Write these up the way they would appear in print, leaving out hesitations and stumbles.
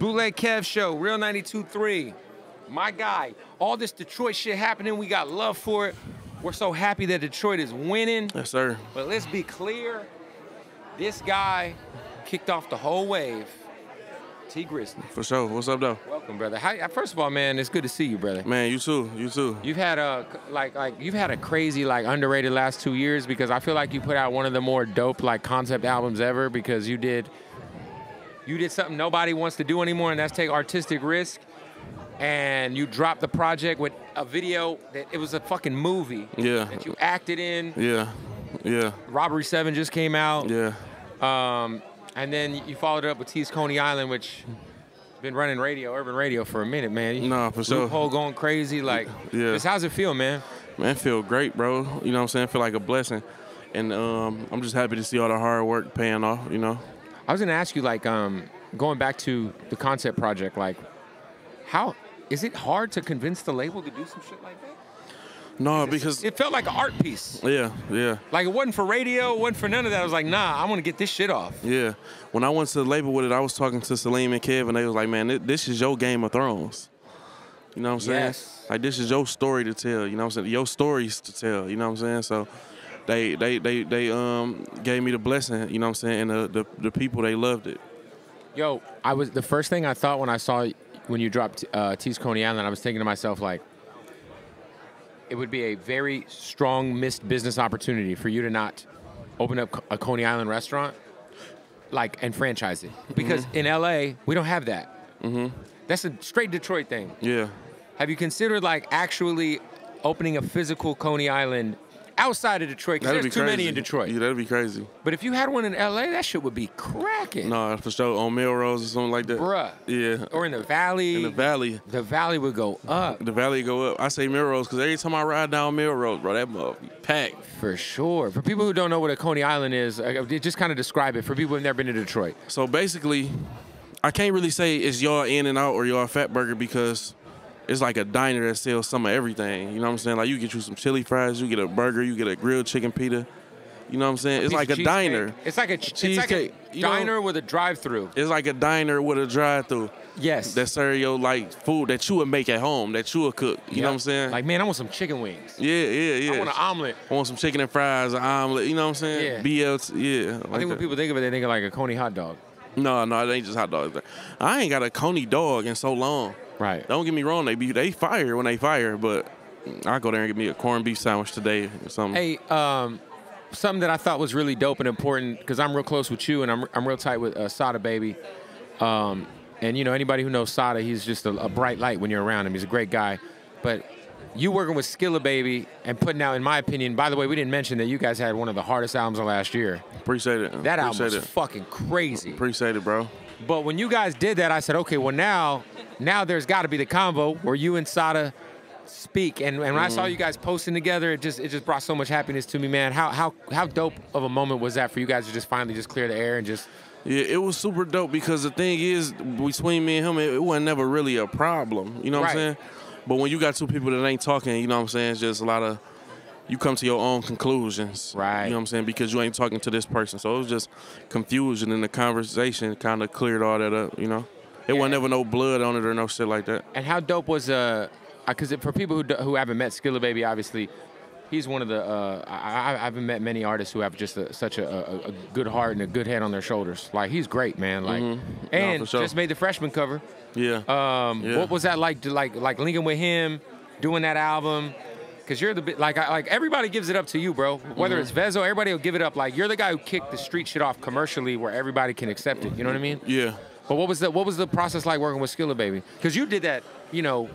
Bootleg Kev Show, Real 92.3. My guy, all this Detroit shit happening, we got love for it. We're so happy that Detroit is winning. Yes, sir. But let's be clear, this guy kicked off the whole wave. T. Grizzley. For sure. What's up, though? Welcome, brother. How, first of all, man, it's good to see you, brother. Man, you too. You too. You've had a you've had a crazy underrated last 2 years, because I feel like you put out one of the more dope concept albums ever, because you did. You did something nobody wants to do anymore, and that's take artistic risk. And you dropped the project with a video that it was a fucking movie. Yeah. That you acted in. Yeah. Yeah. Robbery 7 just came out. Yeah. And then you followed it up with T's Coney Island, which been running radio, urban radio for a minute, man. No, for sure. Loophole going crazy, yeah. Just how's it feel, man? Man, it feel great, bro. You know what I'm saying? I feel like a blessing. And I'm just happy to see all the hard work paying off, you know. I was gonna ask you, going back to the concept project, how is it hard to convince the label to do some shit like that? No, because it felt like an art piece. Yeah, yeah. Like, it wasn't for radio, it wasn't for none of that. I was like, nah, I want to get this shit off. Yeah. When I went to the label with it, I was talking to Salim and Kev, and they was like, man, this is your Game of Thrones. You know what I'm saying? Yes. Like, this is your story to tell. You know what I'm saying? Your stories to tell. You know what I'm saying? So they gave me the blessing. You know what I'm saying? And the people, they loved it. Yo, the first thing I thought when I saw when you dropped T's Coney Island, I was thinking to myself, it would be a very strong missed business opportunity for you to not open up a Coney Island restaurant, and franchise it. Because in LA, we don't have that. That's a straight Detroit thing. Yeah. Have you considered, actually opening a physical Coney Island outside of Detroit? Because there's too many in Detroit. Yeah, that'd be crazy. But if you had one in LA, that shit would be cracking. Nah, for sure. On Melrose or something like that. Bruh. Yeah. Or in the Valley. In the Valley. The Valley would go up. The Valley would go up. I say Melrose because every time I ride down Melrose, bro, that motherfucker be packed. For sure. For people who don't know what a Coney Island is, just kind of describe it for people who've never been to Detroit. So basically, I can't really say it's y'all In-N-Out or y'all Fat Burger, because it's like a diner that sells some of everything. You know what I'm saying? Like, you get you some chili fries, you get a burger, you get a grilled chicken pita. You know what I'm saying? It's like a diner. It's like a cheesecake. It's like a diner with a drive-through. It's like a diner with a drive-through. Yes. That serve your food that you would make at home, that you would cook. You know what I'm saying? Like, man, I want some chicken wings. Yeah, yeah, yeah. I want an omelet. I want some chicken and fries, an omelet. You know what I'm saying? Yeah. BLT. Yeah. I think when people think of it, they think of like a Coney hot dog. No, no, it ain't just hot dogs. I ain't got a Coney dog in so long. Right. Don't get me wrong, they fire when they fire, but I go there and get me a corned beef sandwich today or something. Hey, something that I thought was really dope and important, because I'm real close with you and I'm real tight with Sada Baby, and you know, anybody who knows Sada, he's just a bright light when you're around him. He's a great guy, but you working with Skilla Baby and putting out, in my opinion, by the way, we didn't mention that you guys had one of the hardest albums of last year. Appreciate it. That album was fucking crazy. Appreciate it, bro. But when you guys did that, I said, okay, well now there's got to be the combo where you and Sada speak. And when I saw you guys posting together, it just brought so much happiness to me, man. How dope of a moment was that for you guys to just finally just clear the air and just? Yeah, it was super dope, because the thing is, between me and him, it wasn't never really a problem. You know what I'm saying? But when you got two people that ain't talking, you know what I'm saying? It's just a lot of, you come to your own conclusions. Right. You know what I'm saying? Because you ain't talking to this person. So it was just confusion, and the conversation kind of cleared all that up, you know? It wasn't ever no blood on it or no shit like that. And how dope was, because for people who haven't met Skilla Baby, obviously, he's one of the, I haven't met many artists who have just such a good heart and a good head on their shoulders. Like, he's great, man. Like, and just made the freshman cover. Yeah. What was that like, linking with him, doing that album? Because you're the everybody gives it up to you, bro. Whether it's Vezo, everybody will give it up. Like, you're the guy who kicked the street shit off commercially, where everybody can accept it. You know what I mean? Yeah. But what was the process like working with Skilla Baby? Because you did that, you know,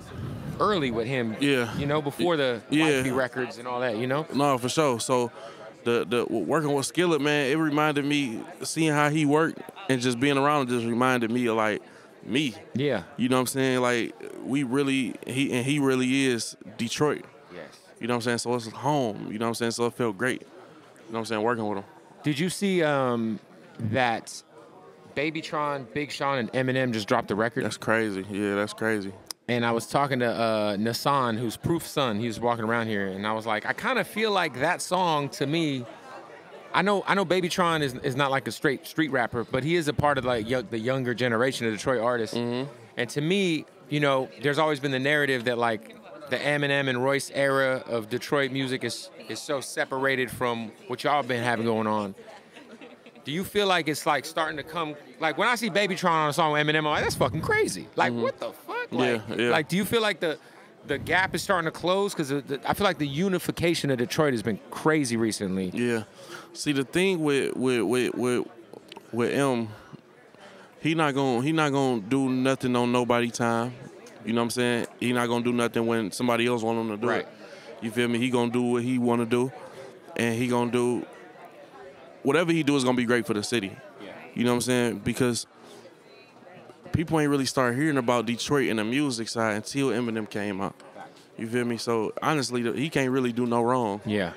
early with him. Yeah. You know, before the YB records and all that. You know. No, for sure. So the working with Skilla, man, it reminded me, seeing how he worked and just being around him, just reminded me of me. Yeah. You know what I'm saying? Like, he really is Detroit. You know what I'm saying? So it's home. You know what I'm saying? So it felt great. You know what I'm saying? Working with him. Did you see that Baby Tron, Big Sean, and Eminem just dropped the record? That's crazy. Yeah, that's crazy. And I was talking to Nassan, who's Proof's son. He was walking around here, and I was like, I kind of feel like that song, to me, I know Baby Tron is not like a straight street rapper, but he is a part of like the younger generation of Detroit artists. Mm-hmm. And to me, you know, there's always been the narrative that like the Eminem and Royce era of Detroit music is so separated from what y'all been having going on. Do you feel like it's like starting to come, like when I see Baby Tron on a song with Eminem, I'm like, that's fucking crazy. Like, mm-hmm. what the fuck? Like, yeah. Like, do you feel like the gap is starting to close? Because I feel like the unification of Detroit has been crazy recently. Yeah. See, the thing with M, he not gonna do nothing on nobody time. You know what I'm saying? He not gonna do nothing when somebody else want him to do it. You feel me? He gonna do what he wanna do, and he gonna do whatever he do is gonna be great for the city. Yeah. You know what I'm saying? Because people ain't really start hearing about Detroit and the music side until Eminem came out. You feel me? So honestly, he can't really do no wrong. Yeah.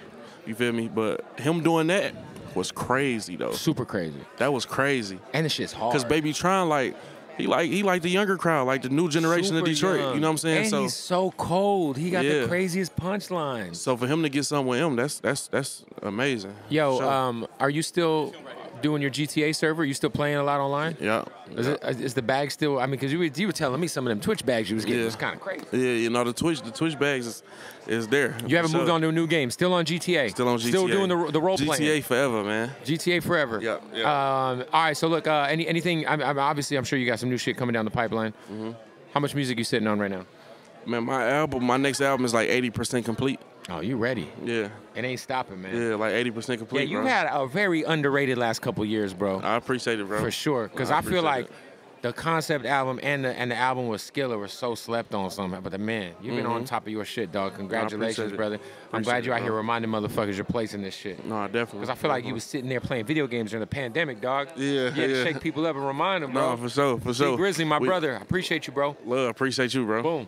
You feel me? But him doing that was crazy though. Super crazy. That was crazy. And the shit's hard. Cause Baby Tron like the younger crowd, like the new generation of Detroit. Young. You know what I'm saying? And so he's so cold. He got the craziest punchline. So for him to get something with him, that's amazing. Yo, are you still doing your GTA server? You still playing a lot online? Yeah. Is the bag still? I mean, because you were telling me some of them Twitch bags you was getting was kind of crazy. Yeah, you know the Twitch bags is there. You haven't moved on to a new game. Still on GTA. Still on GTA. Still doing the role playing. GTA forever, man. GTA forever. Yeah. All right. So look, anything? Obviously, I'm sure you got some new shit coming down the pipeline. Mm-hmm. How much music you sitting on right now? Man, my next album is like 80% complete. Oh, you ready? Yeah. It ain't stopping, man. Yeah, like 80% complete, yeah, you bro. Had a very underrated last couple years, bro. I appreciate it, bro. For sure, because I feel like the concept album and the album with Skilla were so slept on somehow. But man, you've been on top of your shit, dog. Congratulations, brother. I'm glad you're out here reminding motherfuckers your place in this shit. No, definitely. Because I feel like you was sitting there playing video games during the pandemic, dog. Yeah, you had to shake people up and remind them, bro. No, for sure, for sure. T. Grizzley, my brother. I appreciate you, bro. Love, appreciate you, bro. Boom.